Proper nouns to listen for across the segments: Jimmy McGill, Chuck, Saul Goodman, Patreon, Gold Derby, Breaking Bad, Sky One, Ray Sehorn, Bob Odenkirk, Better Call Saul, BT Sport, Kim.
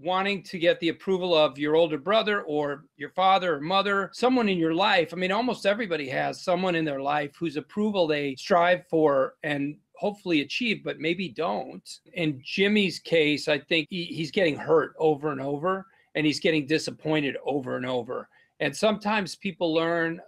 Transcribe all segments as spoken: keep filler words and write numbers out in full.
wanting to get the approval of your older brother or your father or mother, someone in your life. I mean, almost everybody has someone in their life whose approval they strive for and hopefully achieve, but maybe don't. In Jimmy's case, I think he, he's getting hurt over and over, and he's getting disappointed over and over. And sometimes people learn,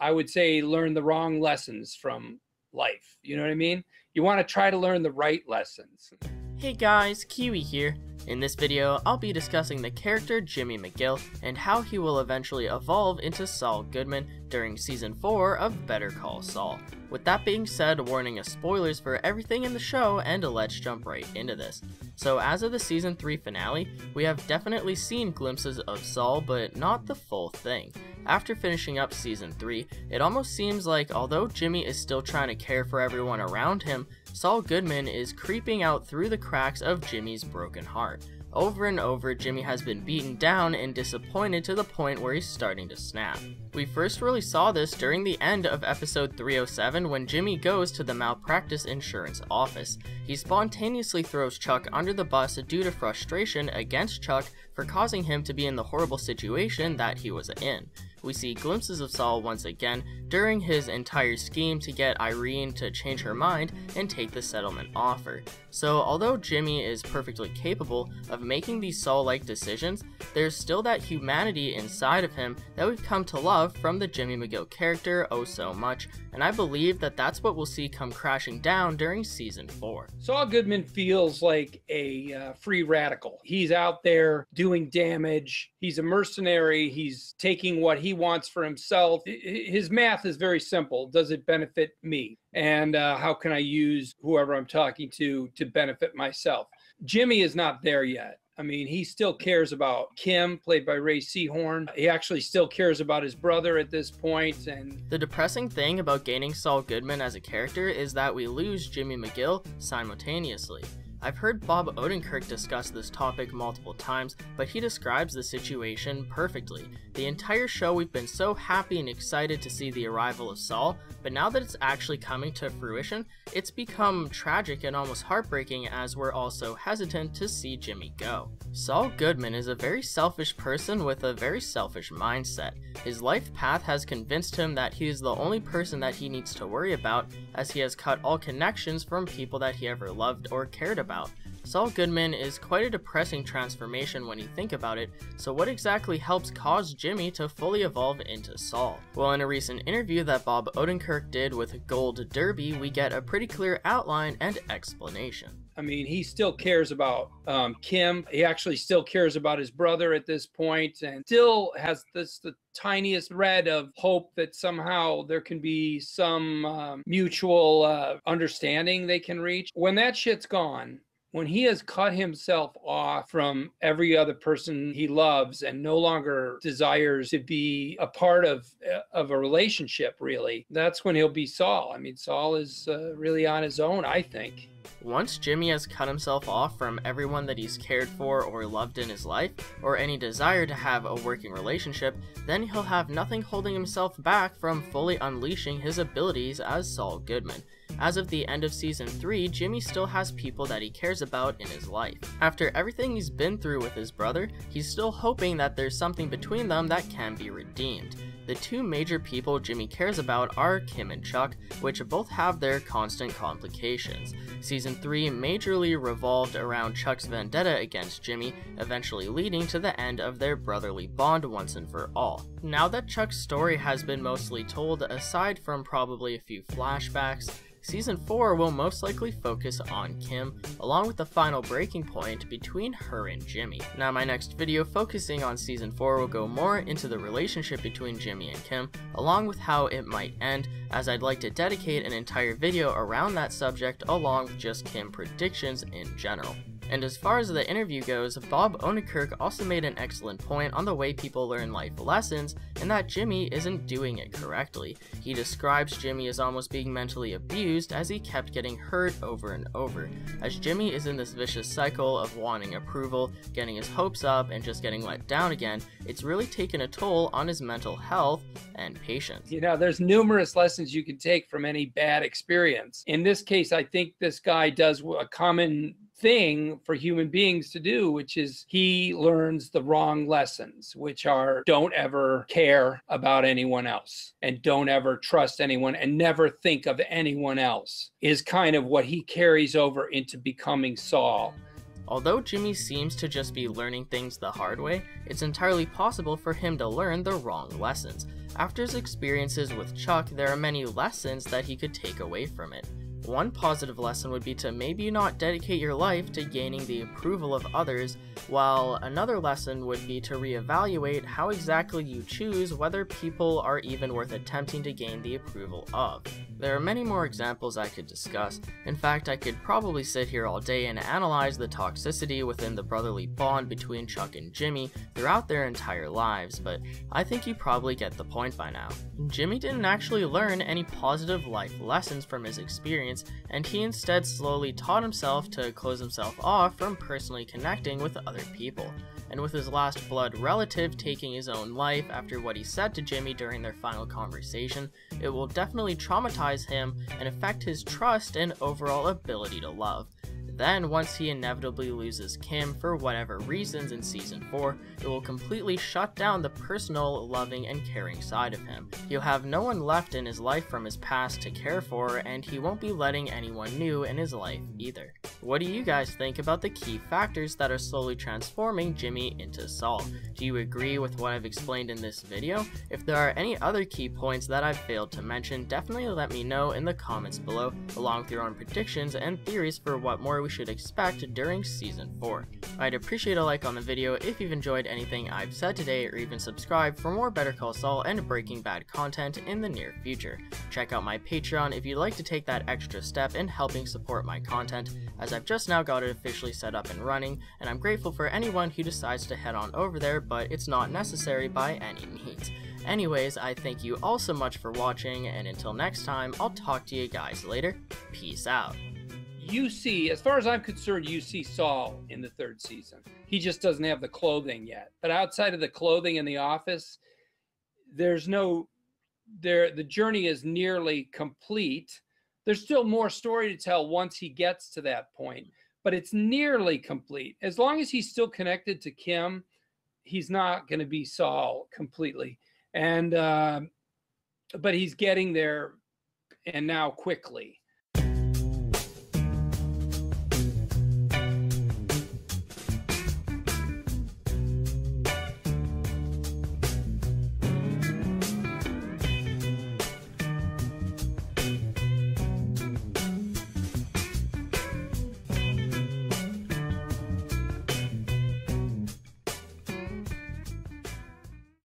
I would say, learn the wrong lessons from life. You know what I mean? You want to try to learn the right lessons. Hey guys, Kiwi here. In this video, I'll be discussing the character Jimmy McGill and how he will eventually evolve into Saul Goodman during season four of Better Call Saul. With that being said, warning of spoilers for everything in the show, and let's jump right into this. So as of the season three finale, we have definitely seen glimpses of Saul, but not the full thing. After finishing up season three, it almost seems like although Jimmy is still trying to care for everyone around him, Saul Goodman is creeping out through the cracks of Jimmy's broken heart. Over and over, Jimmy has been beaten down and disappointed to the point where he's starting to snap. We first really saw this during the end of episode three oh seven when Jimmy goes to the malpractice insurance office. He spontaneously throws Chuck under the bus due to frustration against Chuck for causing him to be in the horrible situation that he was in. We see glimpses of Saul once again during his entire scheme to get Irene to change her mind and take the settlement offer. So although Jimmy is perfectly capable of making these Saul-like decisions, there's still that humanity inside of him that we've come to love from the Jimmy McGill character oh so much, and I believe that that's what we'll see come crashing down during season four. Saul Goodman feels like a uh, free radical. He's out there doing damage, he's a mercenary, he's taking what he He wants for himself. His math is very simple. Does it benefit me? And uh, how can I use whoever I'm talking to to benefit myself? Jimmy is not there yet. I mean, he still cares about Kim, played by Ray Sehorn. He actually still cares about his brother at this point. And the depressing thing about gaining Saul Goodman as a character is that we lose Jimmy McGill simultaneously. I've heard Bob Odenkirk discuss this topic multiple times, but he describes the situation perfectly. The entire show we've been so happy and excited to see the arrival of Saul, but now that it's actually coming to fruition, it's become tragic and almost heartbreaking as we're all so hesitant to see Jimmy go. Saul Goodman is a very selfish person with a very selfish mindset. His life path has convinced him that he is the only person that he needs to worry about, as he has cut all connections from people that he ever loved or cared about. About. Saul Goodman is quite a depressing transformation when you think about it, so what exactly helps cause Jimmy to fully evolve into Saul? Well, in a recent interview that Bob Odenkirk did with Gold Derby, we get a pretty clear outline and explanation. I mean, he still cares about um, Kim. He actually still cares about his brother at this point, and still has this the tiniest thread of hope that somehow there can be some um, mutual uh, understanding they can reach. When that shit's gone, when he has cut himself off from every other person he loves and no longer desires to be a part of, of a relationship, really, that's when he'll be Saul. I mean, Saul is uh, really on his own, I think. Once Jimmy has cut himself off from everyone that he's cared for or loved in his life, or any desire to have a working relationship, then he'll have nothing holding himself back from fully unleashing his abilities as Saul Goodman. As of the end of season three, Jimmy still has people that he cares about in his life. After everything he's been through with his brother, he's still hoping that there's something between them that can be redeemed. The two major people Jimmy cares about are Kim and Chuck, which both have their constant complications. Season three majorly revolved around Chuck's vendetta against Jimmy, eventually leading to the end of their brotherly bond once and for all. Now that Chuck's story has been mostly told, aside from probably a few flashbacks, season four will most likely focus on Kim, along with the final breaking point between her and Jimmy. Now my next video focusing on season four will go more into the relationship between Jimmy and Kim, along with how it might end, as I'd like to dedicate an entire video around that subject along with just Kim predictions in general. And as far as the interview goes, Bob Odenkirk also made an excellent point on the way people learn life lessons and that Jimmy isn't doing it correctly. He describes Jimmy as almost being mentally abused as he kept getting hurt over and over, as Jimmy is in this vicious cycle of wanting approval, getting his hopes up, and just getting let down again. It's really taken a toll on his mental health and patience. You know, there's numerous lessons you can take from any bad experience. In this case, I think this guy does a common thing for human beings to do, which is he learns the wrong lessons, which are don't ever care about anyone else and don't ever trust anyone and never think of anyone else, is kind of what he carries over into becoming Saul. Although Jimmy seems to just be learning things the hard way, it's entirely possible for him to learn the wrong lessons. After his experiences with Chuck, there are many lessons that he could take away from it. One positive lesson would be to maybe not dedicate your life to gaining the approval of others, while another lesson would be to reevaluate how exactly you choose whether people are even worth attempting to gain the approval of. There are many more examples I could discuss. In fact, I could probably sit here all day and analyze the toxicity within the brotherly bond between Chuck and Jimmy throughout their entire lives, but I think you probably get the point by now. Jimmy didn't actually learn any positive life lessons from his experience, and he instead slowly taught himself to close himself off from personally connecting with other people. And with his last blood relative taking his own life after what he said to Jimmy during their final conversation, it will definitely traumatize him and affect his trust and overall ability to love. Then, once he inevitably loses Kim for whatever reasons in season four, it will completely shut down the personal, loving, and caring side of him. He'll have no one left in his life from his past to care for, and he won't be letting anyone new in his life either. What do you guys think about the key factors that are slowly transforming Jimmy into Saul? Do you agree with what I've explained in this video? If there are any other key points that I've failed to mention, definitely let me know in the comments below, along with your own predictions and theories for what more we should expect during season four. I'd appreciate a like on the video if you've enjoyed anything I've said today, or even subscribe for more Better Call Saul and Breaking Bad content in the near future. Check out my Patreon if you'd like to take that extra step in helping support my content, as I've just now got it officially set up and running, and I'm grateful for anyone who decides to head on over there, but it's not necessary by any means. Anyways, I thank you all so much for watching, and until next time, I'll talk to you guys later. Peace out. You see, as far as I'm concerned, you see Saul in the third season. He just doesn't have the clothing yet. But outside of the clothing in the office, there's no, there, the journey is nearly complete. There's still more story to tell once he gets to that point, but it's nearly complete. As long as he's still connected to Kim, he's not going to be Saul completely. And, uh, but he's getting there, and now quickly.